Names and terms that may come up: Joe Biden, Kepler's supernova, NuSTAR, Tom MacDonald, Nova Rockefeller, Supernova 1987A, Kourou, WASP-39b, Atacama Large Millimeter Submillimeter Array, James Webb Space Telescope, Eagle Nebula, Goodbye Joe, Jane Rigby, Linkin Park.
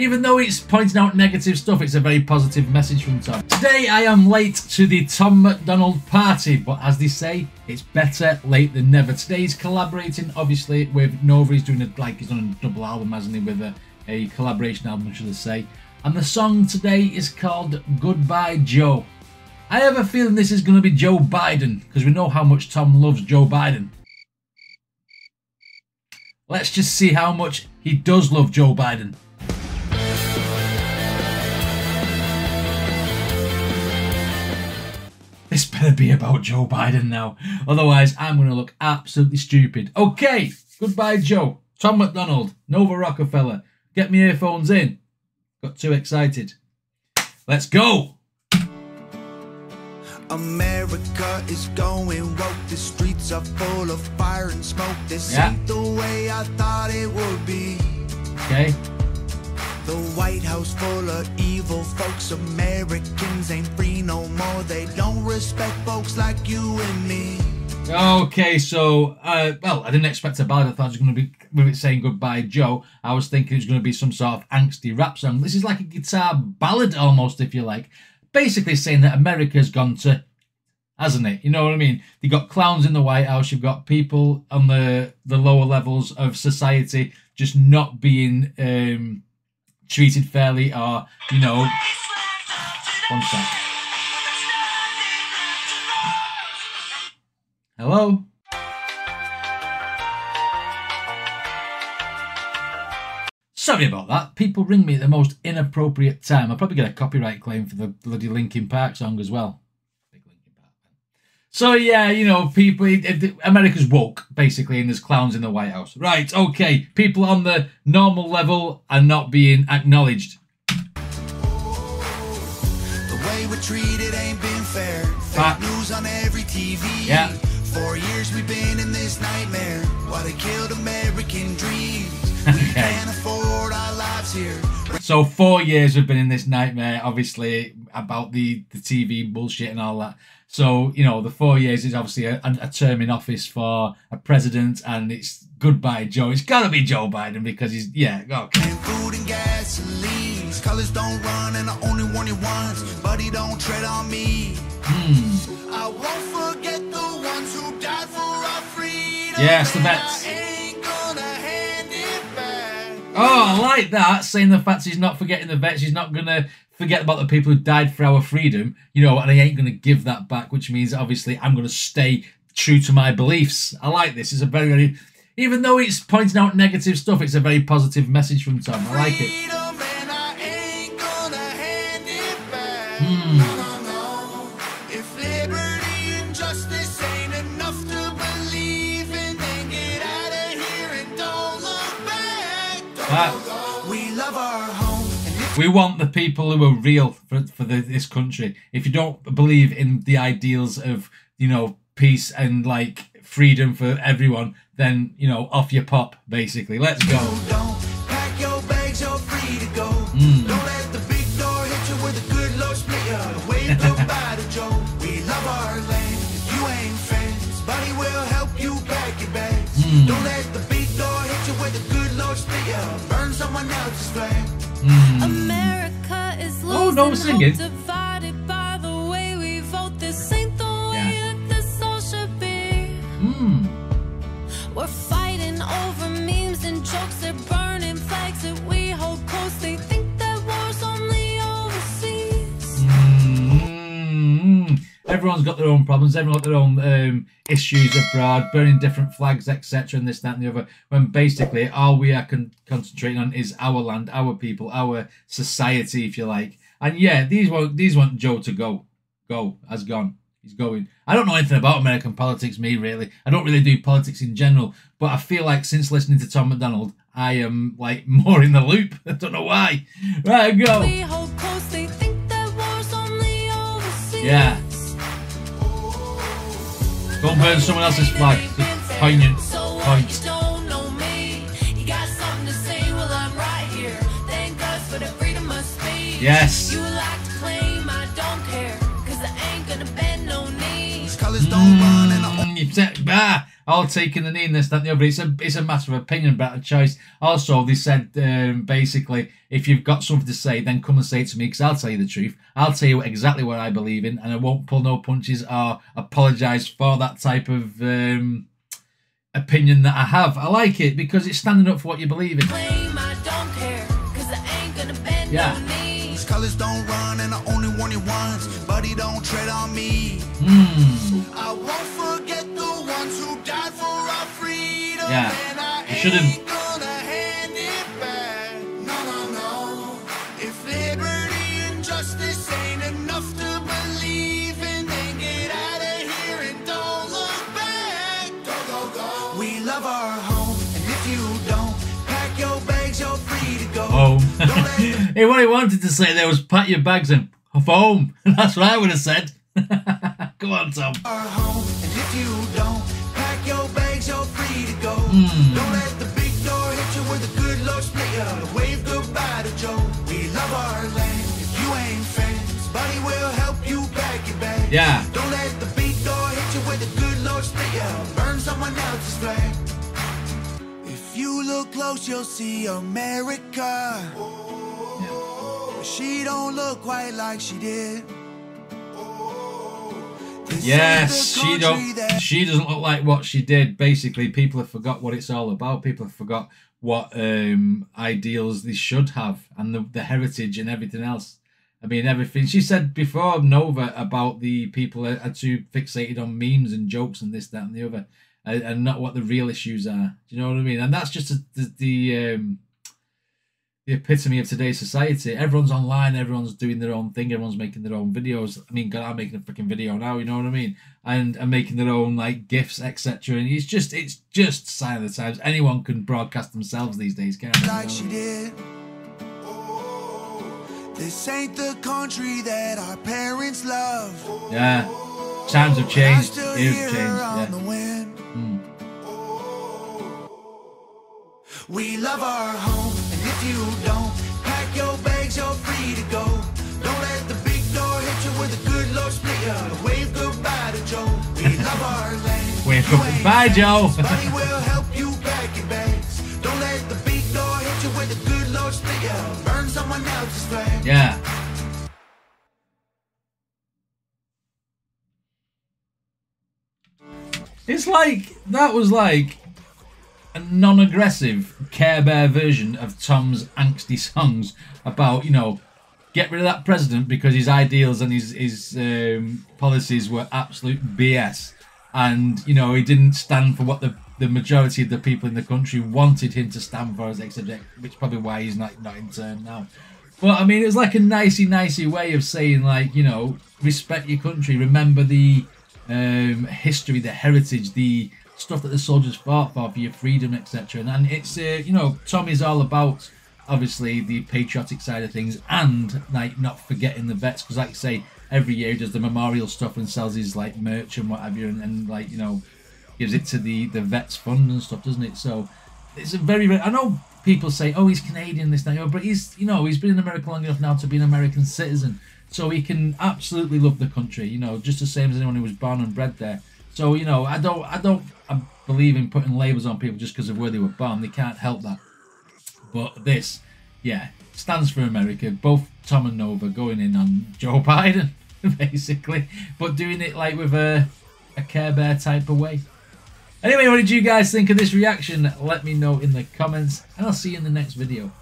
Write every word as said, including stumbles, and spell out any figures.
Even though it's pointing out negative stuff, it's a very positive message from Tom. Today I am late to the Tom MacDonald party, but as they say, it's better late than never. Today he's collaborating, obviously, with Nova. He's doing a, like he's done a double album, hasn't he, with a, a collaboration album, should I say. And the song today is called Goodbye Joe. I have a feeling this is going to be Joe Biden, because we know how much Tom loves Joe Biden. Let's just see how much he does love Joe Biden. This better be about Joe Biden now, otherwise I'm going to look absolutely stupid. Okay, Goodbye Joe, Tom MacDonald, Nova Rockefeller. Get my earphones in. Got too excited. Let's go! America is going woke. The streets are full of fire and smoke. This yeah. ain't the way I thought it would be. Okay. The White House full of evil folks. Americans ain't free no more. They don't respect folks like you and me. Okay, so, uh, well, I didn't expect a ballad. I thought it was going to be, with it saying Goodbye Joe, I was thinking it was going to be some sort of angsty rap song. This is like a guitar ballad almost, if you like. Basically saying that America's gone to, hasn't it? You know what I mean? You've got clowns in the White House. You've got people on the, the lower levels of society just not being um, treated fairly or, you know... One sec. Hello? Sorry about that. People ring me at the most inappropriate time. I'll probably get a copyright claim for the bloody Linkin Park song as well. So yeah, you know, people... It, it, America's woke, basically, and there's clowns in the White House. Right, okay. People on the normal level are not being acknowledged. The way we're treated ain't been fair. Fake news on every T V. Yeah. Four years we've been in this nightmare while they killed American dreams. We okay. can't afford our lives here. So four years we've been in this nightmare, obviously, about the, the T V bullshit and all that. So, you know, the four years is obviously a, a term in office for a president, and it's Goodbye Joe. It's got to be Joe Biden because he's, yeah, okay. And food and gasoline. Colors don't run and I only want it once. Buddy, don't tread on me. Hmm. I won't forget the ones who died for our freedom. Yes, the vets. Oh, I like that. Saying the fact he's not forgetting the vets, he's not going to forget about the people who died for our freedom, you know, and I ain't going to give that back, which means obviously I'm going to stay true to my beliefs. I like this. It's a very, very, even though it's pointing out negative stuff, it's a very positive message from Tom. I like it. Hmm. We love our home. We want the people who are real for, for the, this country. If you don't believe in the ideals of, you know, peace and like freedom for everyone, then, you know, off your pop, basically. Let's go. Don't pack your bags, you're free to go. Mm. Don't let the big door hit you with a good low split up. Wave goodbye to Joe. We love our land. If you ain't friends, buddy will help you pack your bags. Mm. Don't let the big door hit you with a good burn someone else's flame. Mm. America is losing oh, no singing. Hope divided by the way we vote. This ain't the way yeah. that this all should be. Mm. We're fighting over memes and jokes. They're burning flags that we hold close. They think that war's only overseas. Mm. Everyone's got their own problems. Everyone's got their own um, issues abroad, burning different flags, et cetera, and this, that, and the other. When basically all we are con concentrating on is our land, our people, our society, if you like. And yeah, these want these want Joe to go. Go has gone. He's going. I don't know anything about American politics, me really. I don't really do politics in general, but I feel like since listening to Tom MacDonald, I am like more in the loop. I don't know why. Right, go. We hold close. They think that war's only overseas. Yeah. Don't burn someone else's flag. It's poignant. Point. Don't know me. You got something to say? Well, I'm right here. Thank God for the freedom of speech. Yes. You like to claim I don't care, 'cause I ain't gonna bend no knees. Colors don't run and I'm. all taking the knee and this, that, and the other. It's a, it's a matter of opinion about a choice. Also, they said, um, basically, if you've got something to say, then come and say it to me, because I'll tell you the truth. I'll tell you exactly what I believe in, and I won't pull no punches or apologise for that type of um, opinion that I have. I like it, because it's standing up for what you believe in. Claim I don't care, 'cause I ain't gonna bend on me. These colours don't run, and I only want it once. Buddy, don't tread on me. Mm. I won't forget the ones who died for our freedom. Yeah, and I you shouldn't ain't gonna hand it back. No, no, no. If liberty and justice ain't enough to believe in, then get out of here and don't look back. Go, go, go. We love our home, and if you don't, pack your bags, you're free to go. Oh. Don't hey, what I wanted to say there was pack your bags and off home. That's what I would have said. Come on, Tom. Our home, and if you don't pack your bags, you're free to go. Mm. Don't let the big door hit you with a good Lord split you. Wave goodbye to Joe. We love our land. If you ain't friends, buddy will help you pack your bags. Yeah. Don't let the big door hit you with a good Lord split you. Burn someone else's flag. If you look close, you'll see America. Oh. Yeah. She don't look quite like she did. Yes, she don't. She doesn't look like what she did. Basically, people have forgot what it's all about. People have forgot what um, ideals they should have, and the, the heritage and everything else. I mean, everything she said before Nova about the people are, are too fixated on memes and jokes and this, that, and the other, and, and not what the real issues are. Do you know what I mean? And that's just a, the the, um, the epitome of today's society. Everyone's online, everyone's doing their own thing, everyone's making their own videos. I mean, God, I'm making a freaking video now, you know what I mean? And I'm making their own like gifs, et cetera. And it's just it's just sign of the times. Anyone can broadcast themselves these days, can't they? Like she did. Oh, this ain't the country that our parents love. Yeah. Times have changed. It has changed. Yeah. Mm. We love our home. If you don't pack your bags, you're free to go. Don't let the big door hit you with a good Lord split you. Wave goodbye to Joe. We love our land. Wave goodbye, Joe. Buddy will help you pack your bags. Don't let the big door hit you with a good Lord split you. Burn someone else's flag. Yeah. It's like that was like a non-aggressive Care Bear version of Tom's angsty songs about, you know, get rid of that president because his ideals and his, his um, policies were absolute B S. And, you know, he didn't stand for what the, the majority of the people in the country wanted him to stand for, as ex-subject, which is probably why he's not, not in turn now. But, I mean, it was like a nicey-nicey way of saying, like, you know, respect your country, remember the um, history, the heritage, the stuff that the soldiers fought for, for your freedom, et cetera. And it's, uh, you know, Tom is all about, obviously, the patriotic side of things and, like, not forgetting the vets. Because, like I say, every year he does the memorial stuff and sells his, like, merch and what have you. And, and like, you know, gives it to the, the vets fund and stuff, doesn't it? So it's a very, very... I know people say, oh, he's Canadian, this, that, but he's, you know, he's been in America long enough now to be an American citizen. So he can absolutely love the country, you know, just the same as anyone who was born and bred there. So, you know, I don't... I don't I believe in putting labels on people just because of where they were born. They can't help that. But this, yeah, stands for America. Both Tom and Nova going in on Joe Biden, basically, but doing it like with a, a Care Bear type of way. Anyway, what did you guys think of this reaction? Let me know in the comments, and I'll see you in the next video.